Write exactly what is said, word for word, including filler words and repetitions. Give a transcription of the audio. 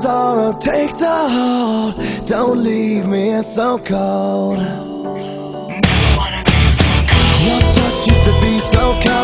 sorrow takes a hold, don't leave me so cold. What touch used to be so cold.